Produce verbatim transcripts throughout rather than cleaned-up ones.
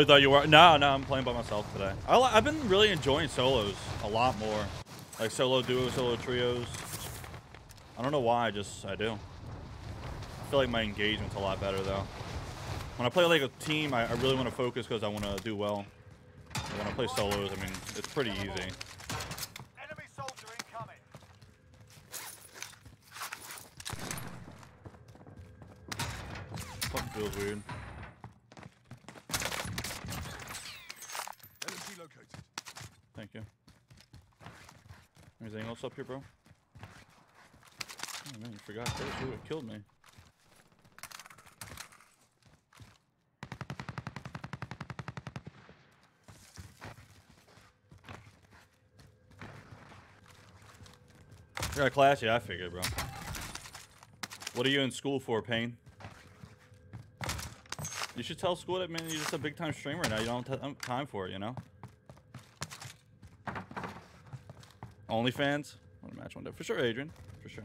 I thought you were. No, no, I'm playing by myself today. I, I've been really enjoying solos a lot more. Like solo duos, solo trios. I don't know why, I just, I do. I feel like my engagement's a lot better though. When I play like a team, I, I really want to focus because I want to do well. But when I play solos, I mean, it's pretty easy. Fucking feels weird. Thank you. Anything else up here, bro? Oh man, you forgot first. Ooh, it killed me. You're a class? Yeah, I figured, bro. What are you in school for, Payne? You should tell school that, man, you're just a big time streamer now. You don't have time for it, you know? OnlyFans? What a match one day. For sure, Adrian. For sure.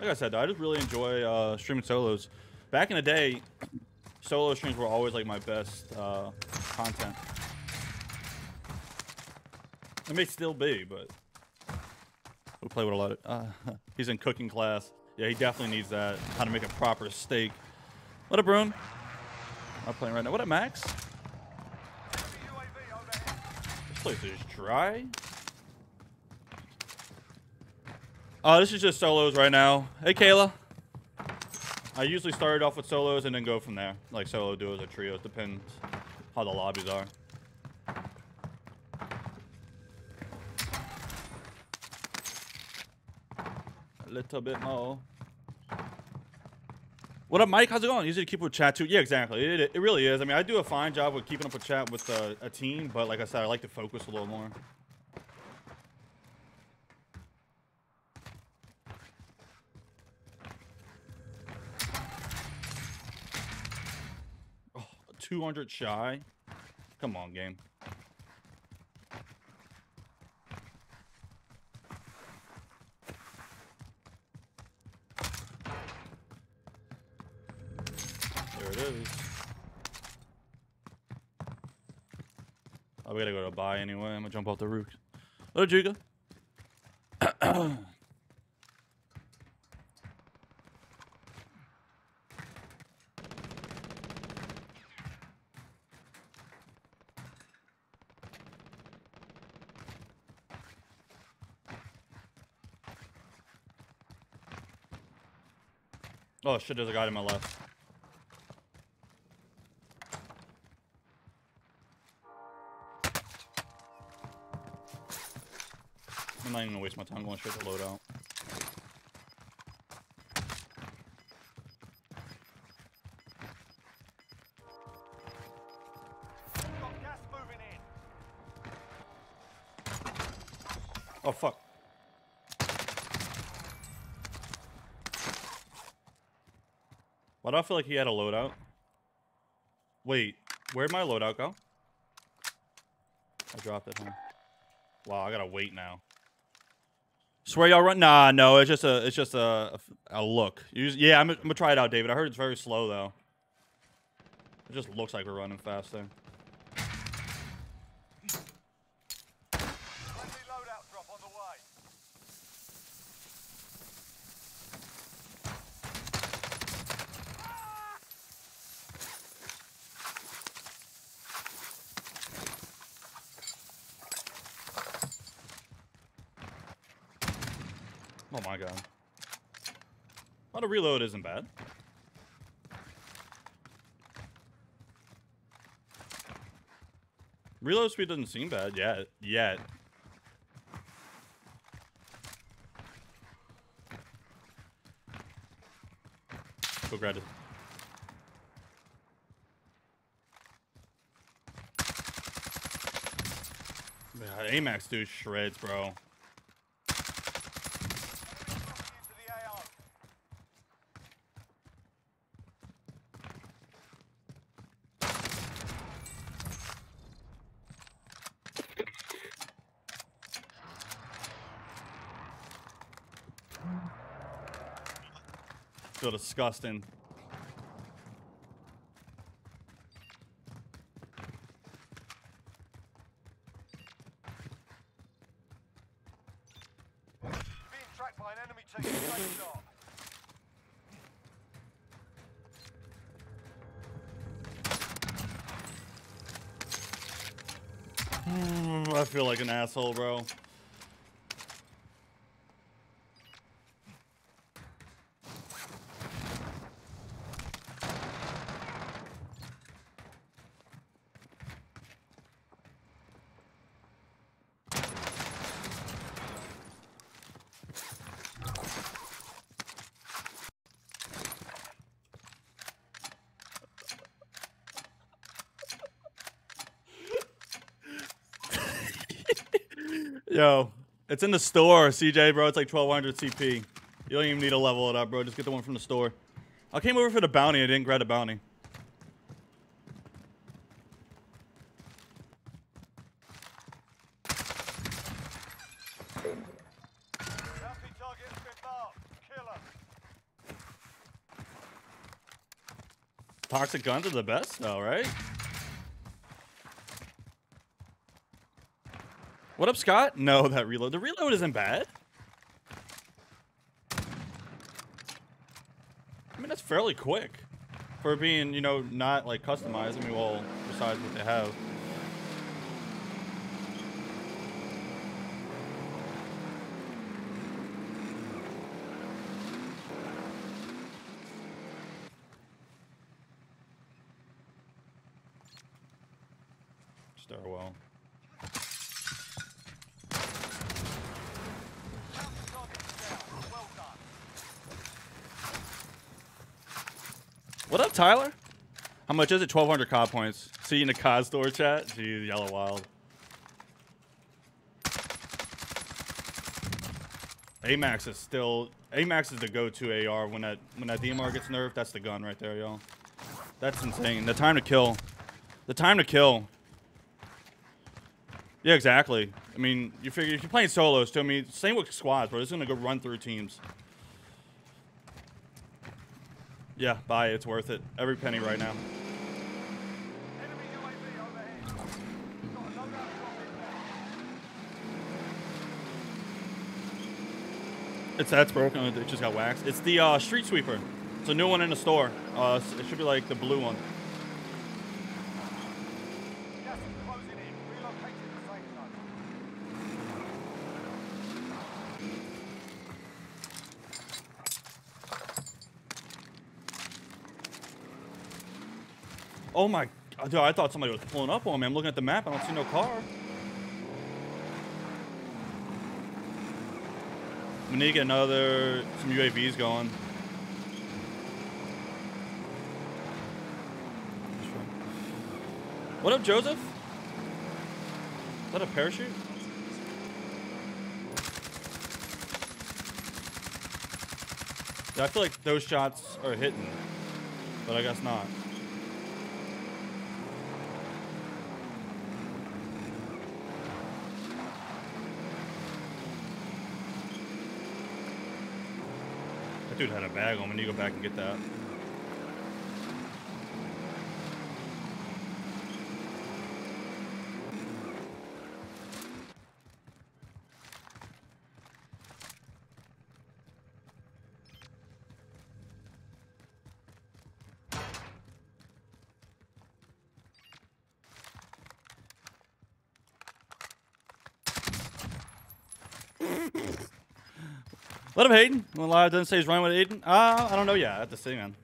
Like I said, though, I just really enjoy uh, streaming solos. Back in the day, solo streams were always like my best uh, content. It may still be, but we play with a lot of. Uh, he's in cooking class. Yeah, he definitely needs that. How to make a proper steak. What up, Bruin? I'm playing right now. What up, Max? This place is dry. Uh, this is just solos right now. Hey, Kayla. I usually start it off with solos and then go from there. Like solo duos or trios. Depends how the lobbies are. A little bit more. What up, Mike? How's it going? Easy to keep with chat, too. Yeah, exactly. It, it really is. I mean, I do a fine job with keeping up with chat with uh, a team. But like I said, I like to focus a little more. two hundred shy. Come on, game. There it is. Oh, we gotta go to a buy anyway. I'm gonna jump off the roof. Hello, Juga. Oh shit, there's a guy to my left. I'm not even gonna waste my time going straight to loadout. Oh fuck. Why do I feel like he had a loadout? Wait, where'd my loadout go? I dropped it, huh? Wow, I gotta wait now. Swear y'all run? Nah, no, it's just a, it's just a, a look. You just, yeah, I'm, I'm gonna try it out, David. I heard it's very slow though. It just looks like we're running fast there. Oh my god. Well, a reload isn't bad. Reload speed doesn't seem bad yet. Yet. Go grab it. Man, AMAX dude shreds, bro. So disgusting. Enemy taking place shot. Mm, I feel like an asshole, bro. Yo, it's in the store, C J, bro. It's like twelve hundred C P. You don't even need to level it up, bro. Just get the one from the store. I came over for the bounty. I didn't grab the bounty. Toxic guns are the best, though, right? What up, Scott? No, that reload. The reload isn't bad. I mean, that's fairly quick for being, you know, not like customized. I mean, well, besides what they have. Stairwell. What up, Tyler? How much is it? twelve hundred C O D points. See you in the C O D store, chat. Jeez, y'all are wild. A MAX is still... A MAX is the go-to A R. When that, when that D M R gets nerfed, that's the gun right there, y'all. That's insane. The time to kill. The time to kill. Yeah, exactly. I mean, you figure if you're playing solos, too. I mean, same with squads, bro. This is going to go run through teams. Yeah, buy it. It's worth it. Every penny right now. It's that's broken. It just got waxed. It's the uh, Street Sweeper. It's a new one in the store. Uh, it should be like the blue one. Oh my, dude, I thought somebody was pulling up on me. I'm looking at the map, I don't see no car. We need to get another, some U A Vs going. What up, Joseph? Is that a parachute? Yeah, I feel like those shots are hitting, but I guess not. Dude had a bag on me. I need to go back and get that. What up, Hayden? When Live doesn't say he's running with Hayden? Uh, I don't know. Yeah, I have to see, man.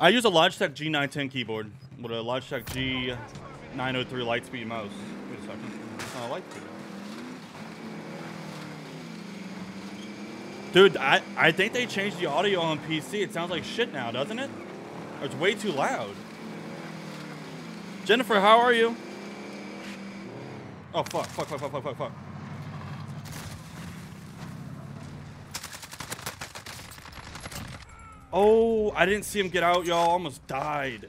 I use a Logitech G nine ten keyboard with a Logitech G nine oh three Lightspeed mouse. Wait a second. Oh, Lightspeed. Dude, I, I think they changed the audio on P C. It sounds like shit now, doesn't it? Or it's way too loud. Jennifer, how are you? Oh, fuck, fuck, fuck, fuck, fuck, fuck, fuck. Oh, I didn't see him get out, y'all. Almost died.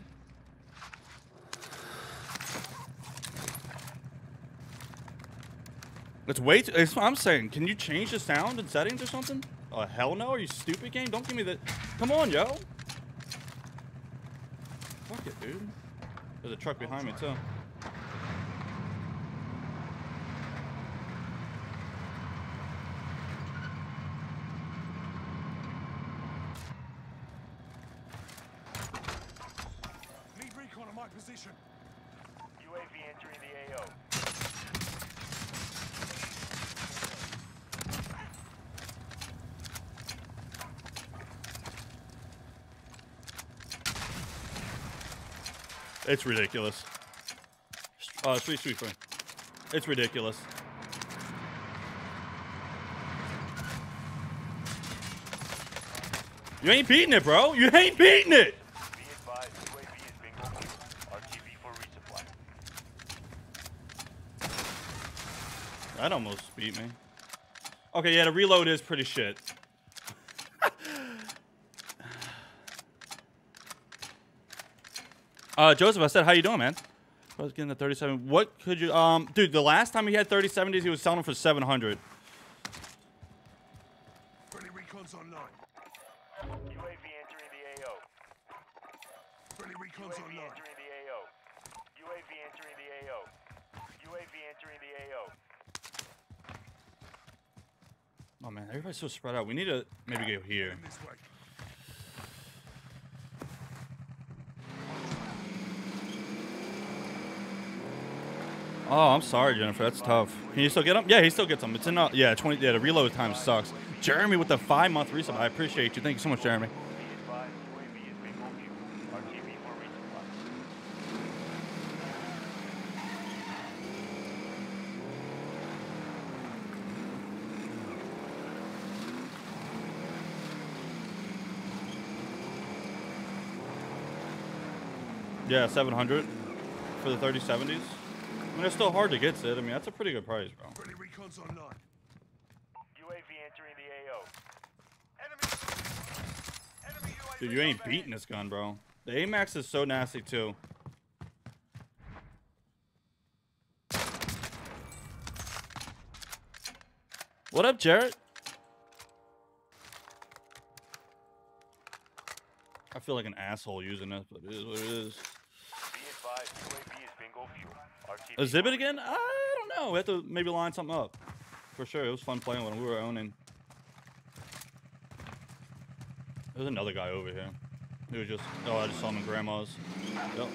It's way too, that's what I'm saying. Can you change the sound and settings or something? Oh, hell no. Are you stupid, game? Don't give me that. Come on, yo. Fuck it, dude. There's a truck behind me, too. Mark position. U A V entering the A O. It's ridiculous. Uh, Street Sweeper. It's ridiculous. You ain't beating it, bro. You ain't beating it. Be advised, U A V is being opened. R T V for resupply. That almost beat me. Okay, yeah, the reload is pretty shit. uh, Joseph, I said, how you doing, man? I was getting the thirty-seven. What could you, um, dude? The last time he had thirty seventies, he was selling them for seven hundred. Friendly recon's online. U A V entering the A O. Friendly recon's online. U A V entering the A O. U A V entering the A O. U A V entering the A O. Oh man, everybody's so spread out. We need to maybe go here. Oh, I'm sorry, Jennifer. That's tough. Can you still get them? Yeah, he still gets them. It's in uh, yeah, twenty. Yeah, the reload time sucks. Jeremy with the five-month resupply. I appreciate you. Thank you so much, Jeremy. Yeah, seven hundred for the thirty seventies. I mean, it's still hard to get, Sid. I mean, that's a pretty good price, bro. U A V entering the A O. Enemy. Enemy U A V. Dude, you ain't beating this gun, bro. The A MAX is so nasty, too. What up, Jarrett? I feel like an asshole using this, but it is what it is. A Zibit again? I don't know. We have to maybe line something up. For sure. It was fun playing when we were owning. There's another guy over here. He was just... Oh, I just saw him in Grandma's. Yep.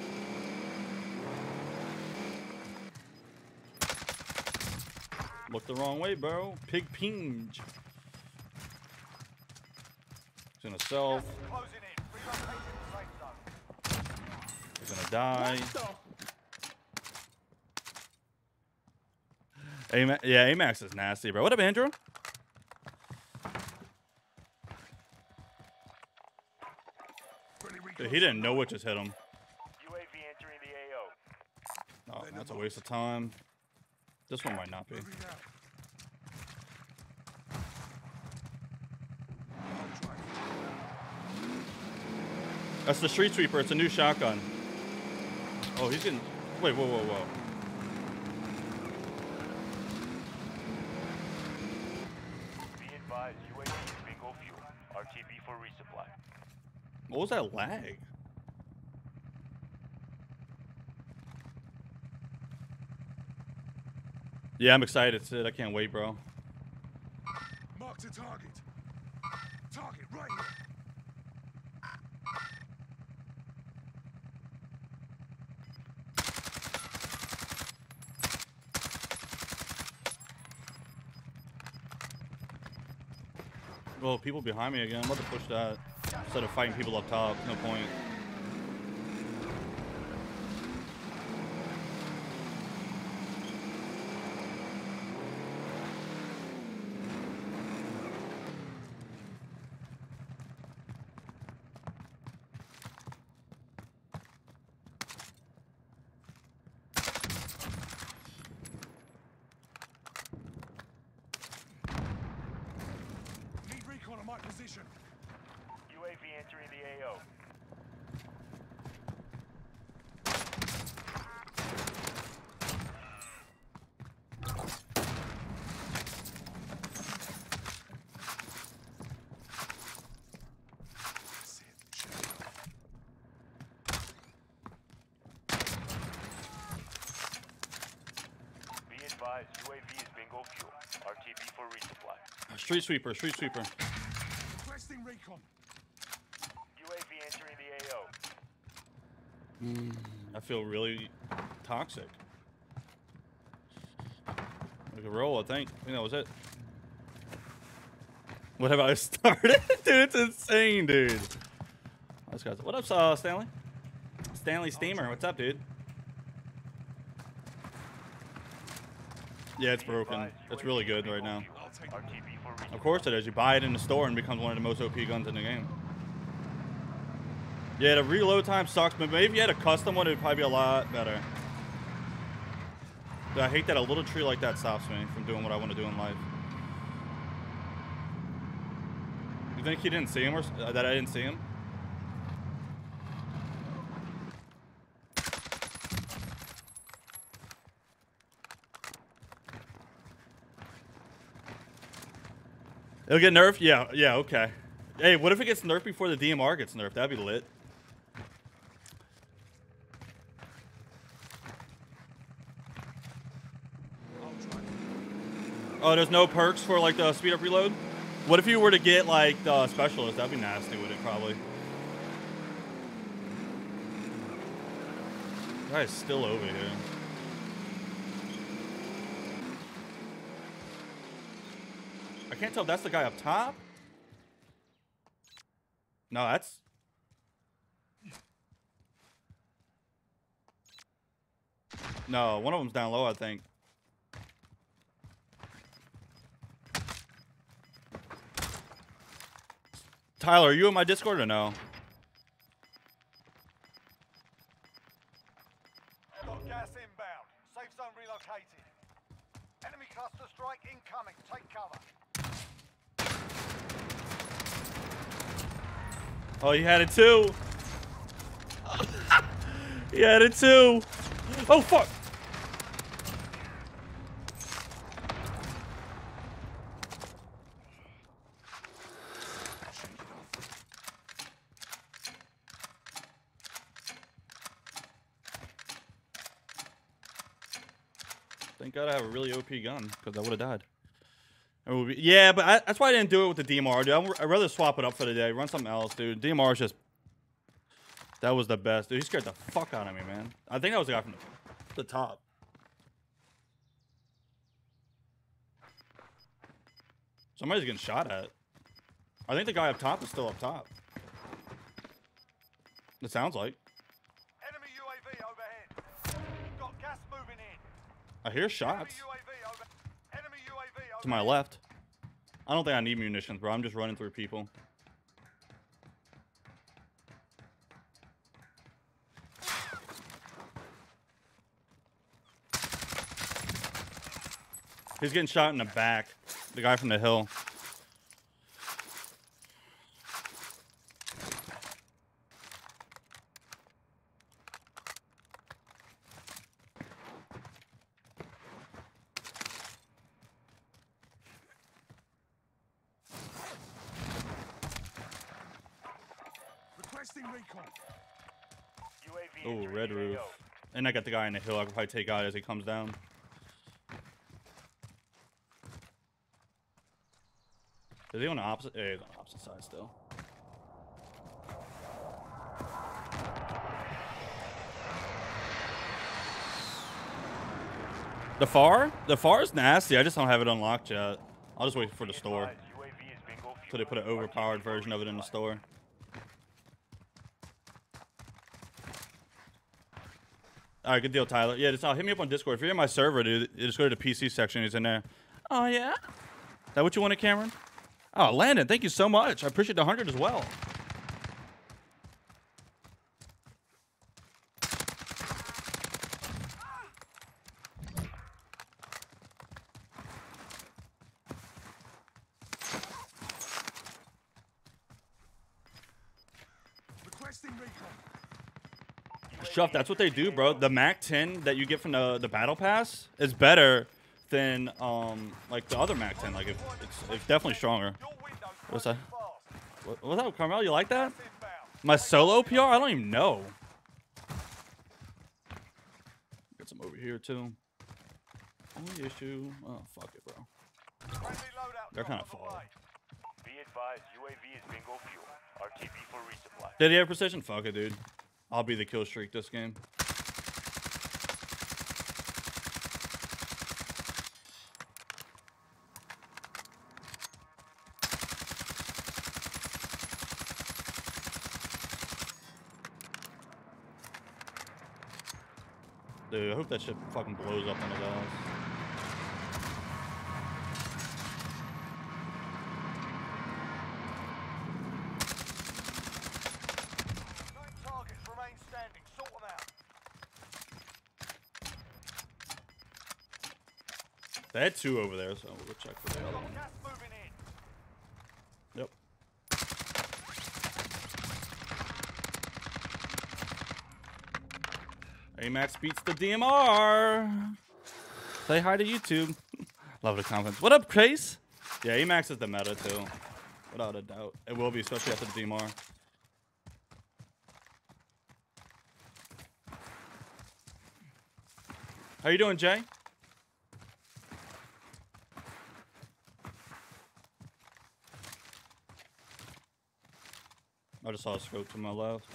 Looked the wrong way, bro. Pig pinge. He's gonna self. He's gonna die. A yeah, A MAX is nasty, bro. What up, Andrew? Dude, he didn't know what just hit him. U A V entering the A O. Oh, that's a waste of time. This one might not be. That's the Street Sweeper. It's a new shotgun. Oh, he's getting... Wait, whoa, whoa, whoa. What was that lag? Yeah, I'm excited, Sid. I can't wait, bro. Mark the target. Target right here. Well, people behind me again. I'm about to push that. Instead of fighting people up top, no point. Need recon on my position. U A V entering the A O. Be advised, U A V is bingo fuel. R T B for resupply. Street Sweeper, Street Sweeper. Requesting recon. Mm. I feel really toxic. I could roll, I think. I think that was it. What have I started? Dude, it's insane, dude. What up, uh, Stanley? Stanley Steamer, what's up, dude? Yeah, it's broken. It's really good right now. Of course it is. You buy it in the store and it becomes one of the most O P guns in the game. Yeah, the reload time sucks, but maybe if you had a custom one, it would probably be a lot better. Dude, I hate that a little tree like that stops me from doing what I want to do in life. You think he didn't see him or uh, that I didn't see him? It'll get nerfed? Yeah, yeah, okay. Hey, what if it gets nerfed before the D M R gets nerfed? That'd be lit. Oh, there's no perks for like the speed up reload? What if you were to get like the specialist? That'd be nasty with it, probably. That guy's still over here. I can't tell if that's the guy up top. No, that's. No, one of them's down low, I think. Tyler, are you in my Discord or no? Got gas inbound. Safe zone relocated. Enemy cluster strike incoming. Take cover. Oh, you had it too. You had it too. Oh fuck. Gotta have a really O P gun because I would have died. It would be, yeah, but I, that's why I didn't do it with the D M R, dude. I'd rather swap it up for the day, run something else, dude. D M R is just that was the best, dude. He scared the fuck out of me, man. I think that was the guy from the, the top. Somebody's getting shot at. I think the guy up top is still up top. It sounds like. I hear shots. To my left. I don't think I need munitions, bro. I'm just running through people. He's getting shot in the back. The guy from the hill. Oh, red roof. And I got the guy in the hill. I can probably take out as he comes down. Is he on the opposite? Hey, he's on the opposite side still. The far? The far is nasty. I just don't have it unlocked yet. I'll just wait for the store. So they put an overpowered version of it in the store. All right, good deal, Tyler. Yeah, just uh, hit me up on Discord. If you're in my server, dude, just go to the P C section. He's in there. Oh, yeah? Is that what you wanted, Cameron? Oh, Landon, thank you so much. I appreciate the one hundred as well. Shuff, that's what they do, bro. The Mac ten that you get from the, the battle pass is better than um like the other Mac ten. Like it, it's, it's definitely stronger. What's that? What, what's up, Carmel? You like that? My solo P R? I don't even know. Got some over here too. Only issue. Oh fuck it, bro. They're kind of full. Be advised, U A V is bingo fuel. R T B for resupply. Did he have precision? Fuck it, dude. I'll be the kill streak this game. Dude, I hope that shit fucking blows up on the guys. They had two over there, so we'll check for the other one. Yep. A MAX beats the D M R. Say hi to YouTube. Love the comments. What up, Chase? Yeah, A MAX is the meta, too. Without a doubt. It will be, especially after the D M R. How you doing, Jay? I just saw a scope to my left.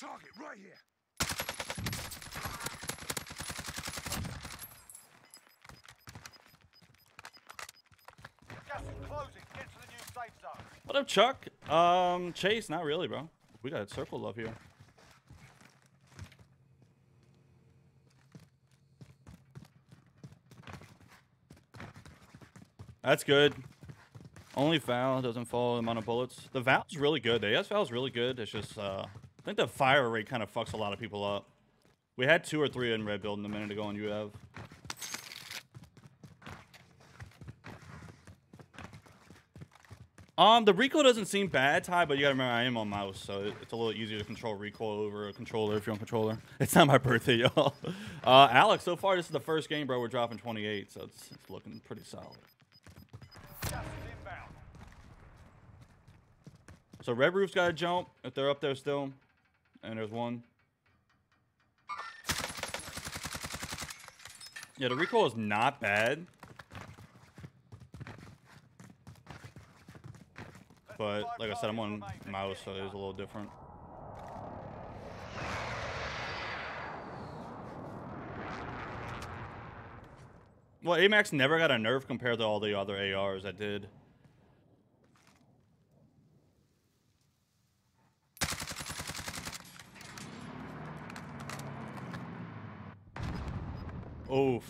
Target right here. What up, Chuck? Um, Chase, not really, bro. We got circled up here. That's good. Only Val doesn't follow the amount of bullets. The Val's really good. The A S Val's really good. It's just, uh, I think the fire rate kind of fucks a lot of people up. We had two or three in red building a minute ago on U F. Um, the recoil doesn't seem bad, Ty, but you gotta remember I am on mouse, so it's a little easier to control recoil over a controller if you're on controller. It's not my birthday, y'all. Uh, Alex, so far this is the first game, bro. We're dropping twenty-eight, so it's, it's looking pretty solid. So Red Roof's gotta jump if they're up there still, and there's one. Yeah, the recoil is not bad. But, like I said, I'm on mouse, so it is a little different. Well, A MAX never got a nerf compared to all the other A Rs that did. Oof.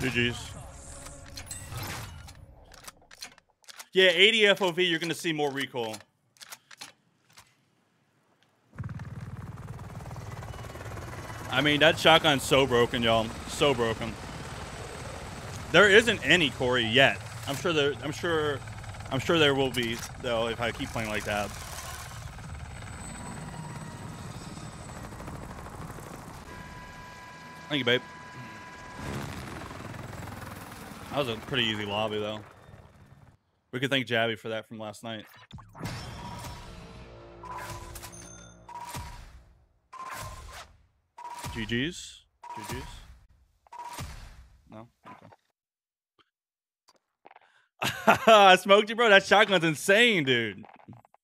G G's. Yeah, eighty F O V, you're gonna see more recoil. I mean, that shotgun's so broken, y'all. So broken. There isn't any Corey yet. I'm sure there I'm sure I'm sure there will be, though, if I keep playing like that. Thank you, babe. That was a pretty easy lobby, though. We could thank Jabby for that from last night. G G's? G G's? No? Okay. I smoked you, bro. That shotgun's insane, dude.